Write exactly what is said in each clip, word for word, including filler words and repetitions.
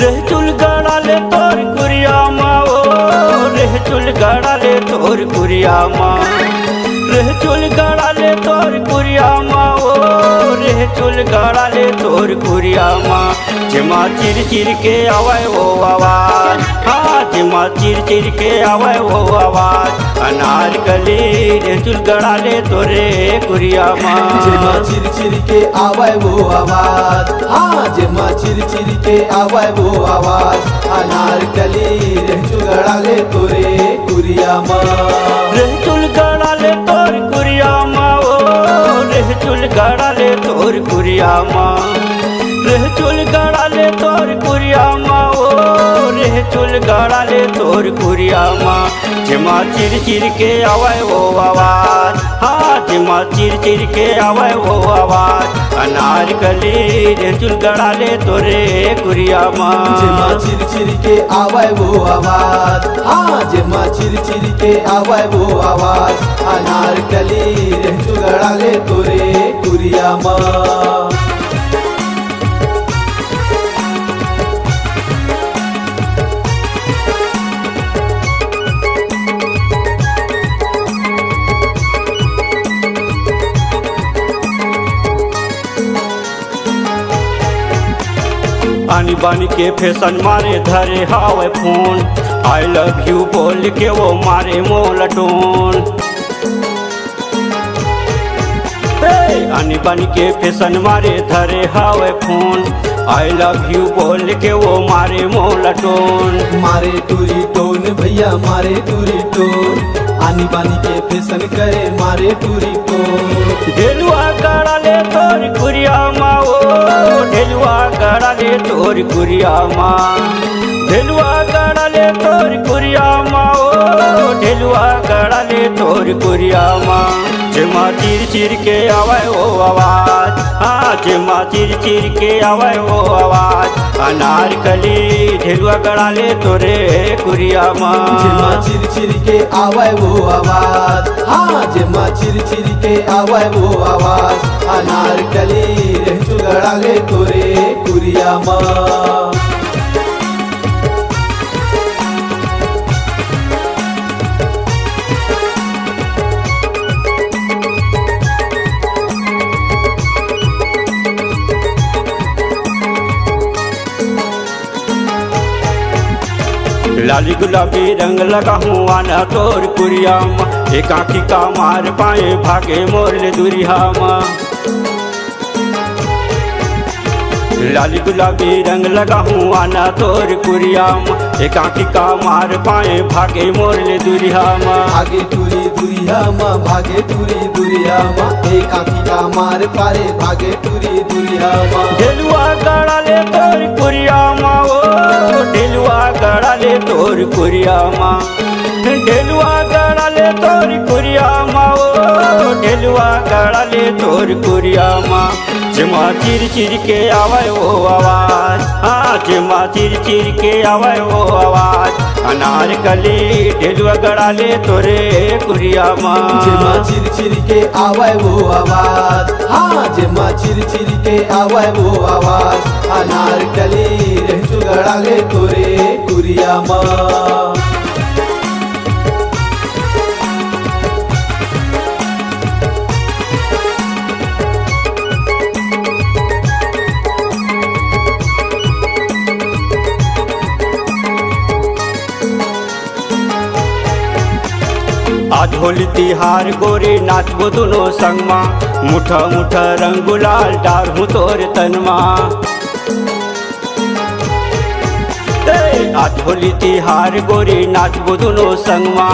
रेहचुल गढ़ाले तोर कुरिया माँ, रेहचुल गढ़ाले तोर कुरिया माँ, रेहचुल गढ़ाले तोर कुरिया माँ, रेहचुल गढ़ाले तोर कुरिया माँ। जिमा चिर चिर के आवाय वो आवाज, हाँ जिमा चिर चिर के आवाय वो आवाज, अनारकली रेहचुल गढ़ाले तोरे कुरिया माँ। जिमा चिर चिर के आवाय वो आवाज, हाँ जिमा चिर चिर के आवाय वो आवाज, अनारकली रेहचुल गढ़ाले तोरे कुरिया माँ। रेहचुल गढ़ाले तोर कुरिया माँ, रेहचुल गढ़ाले तोर कुरिया माँ, रेहचुल गढ़ाले तोर कुरिया माँ, रेहचुल गढ़ाले तोर कुरिया माँ। जिमा चिर चिर के आवाय वो आवाज, हाँ जिमा चिर चिर के आवाय वो आवाज, अनारकली रेहचुल गढ़ाले तोरे कुरिया माँ। जिमा चिर चिर के आवाय वो आवाज, हाँ जिमा चिर चिर के आवाय वो आवाज, अनारकली रेहचुल गढ़ाले तोरे कुरिया माँ। आनी बानी के फैशन मारे धरे हावे फोन, आई लव यू बोल के वो मारे मोला टोन। आनी बानी के फैशन मारे धरे हावे फोन, आई लव यू बोल के वो मारे मोला टोन। मारे टूरी टोन भैया मारे टूरी टोन, आनी बानी के फैशन करे मारे टूरी टोन। ढेलुआ गढ़ाले तोर कुरिया माँ, ढेलुआ गढ़ाले तोर कुरिया माँ, ढेलुआ गढ़ाले तोर कुरिया माँ, ढेलुआ गढ़ाले तोर कुरिया माँ। जिमा चिर चिर के आवाय वो आवाज, हाँ जिमा चिर चिर के आवाय वो आवाज, अनारकली ढेलुआ गढ़ाले तोरे कुरिया माँ। जिमा चिर चिर के आवाय वो आवाज, हाँ जिमा चिर चिर के आवाय वो आवाज, अनारकली रेहचुल गढ़ाले तोरे कुरिया माँ। लाली गुलाबी रंग लगाऊ आना तोर कुरिया माँ, एक आँखी का मार पाए भागे मोर ले दूरिया माँ। लाली गुलाबी रंग लगाऊ आना तोर कुरिया माँ, एक आँखी का मार पाए भागे मोर ले दूरिया माँ। भागे दूरी दूरिया माँ, भागे दूरी दूरिया माँ, एक आँखी का मार पाए भागे दूरी दूरिया माँ। ढेलुआ गढ़ाले तोर कुरिया माँ, ढेलुआ गढ़ाले तोर कुरिया माँ, ढेलुआ गढ़ाले तोर कुरिया माँ, ढेलुआ गढ़ाले तोर कुरिया माँ। जिमा चिर चिर के आवाय वो आवाज, हाँ जिमा चिर चिर के आवाय वो आवाज, अनारकली ढेलुआ गढ़ाले तोरे कुरिया माँ। जिमा चिर चिर के आवाय वो आवाज, हाँ जिमा चिर चिर के आवाय वो आवाज, अनारकली रेहचुल गढ़ाले तोरे कुरिया माँ। आज होली तिहार गोरे नाचबो दोनों संगमा, मुठा मुठा रंग गुलाल डारू तोर तनमा। आज होली तिहार गोरे नाचबो दोनों संगमा,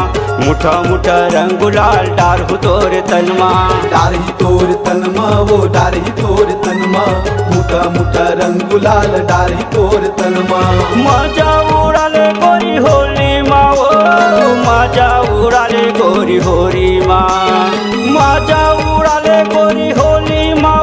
मुठा मुठा रंग गुलाल डारू तोर तनमा। डारी तोर तनमा वो डारी तोर तनमा, मुठा मुठा रंग गुलाल डारी तोर तनमा। मजा उड़ाले गोरी होली माँ, मजा उड़ाले गोरी होली माँ, मजा उड़ाले गोरी होली माँ,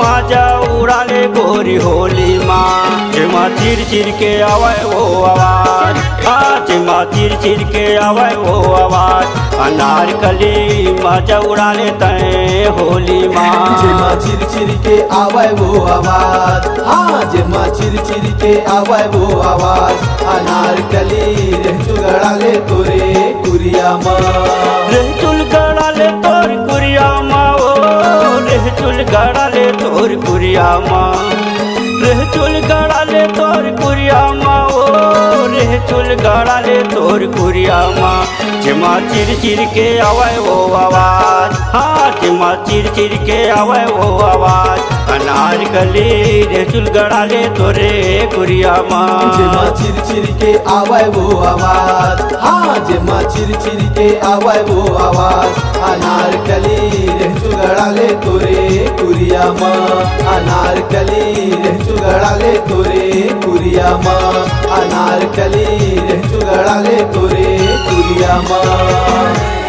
मजा उड़ाले गोरी होली माँ। जिमा चिर चिर के आवे वो आवाज, फातिमा चिर चिर के आवे वो आवाज, अनारकली मजा उड़ा लेते हैं होली माँ। जेमा चिर चिर के आवे वो आवाज, हाँ जेमा चिर चिर के आवे वो आवाज, अनारकली रेहचुल गढ़ाले तोरे कुरिया माँ। रेहचुल गढ़ाले तोर कुरिया माँ, ओ रेहचुल गढ़ाले तोर कुरिया माँ, रेहचुल गढ़ाले तोर कुरिया माँ, ओ रेहचुल गढ़ाले तोर कुरिया माँ। जेमा चिर चिर के आवे वो आवाज, हाँ जेमा चिर चिर के आवे वो आवाज, अनारकली रेहचुल गढ़ाले तोरे कुरिया माँ। जेमा चिर चिर के आवे वो आवाज, हाँ जेमा चिर चिर के आवे वो आवाज, अनारकली रेहचुल गढ़ाले तोरे कुरिया माँ। अनारकली रेहचुल गढ़ाले तोरे कुरिया माँ, अनारकली रेहचुल गढ़ाले तोरे कुरिया माँ।